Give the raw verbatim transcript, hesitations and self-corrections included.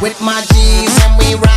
with my G's and we ride.